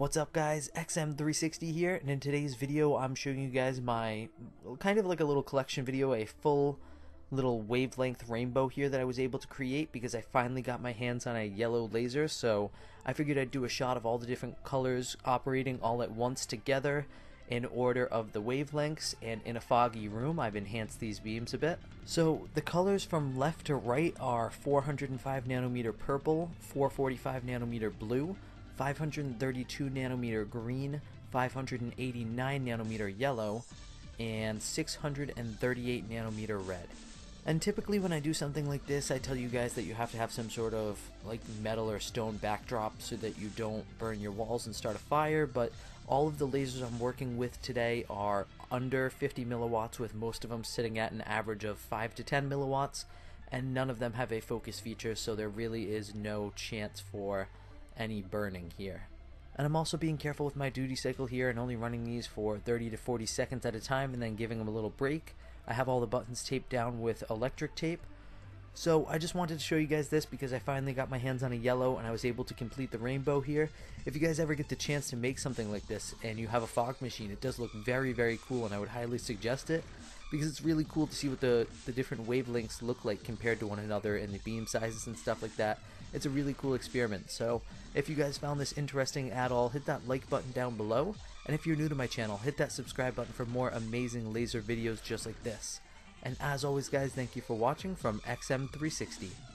What's up guys, XM360 here, and in today's video I'm showing you guys my kind of like a little collection video, a full little wavelength rainbow here that I was able to create because I finally got my hands on a yellow laser. So I figured I'd do a shot of all the different colors operating all at once together in order of the wavelengths, and in a foggy room I've enhanced these beams a bit. So the colors from left to right are 405 nanometer purple, 445 nanometer blue, 532 nanometer green, 589 nanometer yellow, and 638 nanometer red. And typically when I do something like this, I tell you guys that you have to have some sort of like metal or stone backdrop so that you don't burn your walls and start a fire, but all of the lasers I'm working with today are under 50 milliwatts, with most of them sitting at an average of 5 to 10 milliwatts, and none of them have a focus feature, so there really is no chance for any burning here. And I'm also being careful with my duty cycle here and only running these for 30 to 40 seconds at a time and then giving them a little break. I have all the buttons taped down with electric tape. So I just wanted to show you guys this because I finally got my hands on a yellow and I was able to complete the rainbow here. If you guys ever get the chance to make something like this and you have a fog machine, it does look very, very cool, and I would highly suggest it because it's really cool to see what the different wavelengths look like compared to one another and the beam sizes and stuff like that. It's a really cool experiment. So if you guys found this interesting at all, hit that like button down below, and if you're new to my channel, hit that subscribe button for more amazing laser videos just like this. And as always guys, thank you for watching from XM360.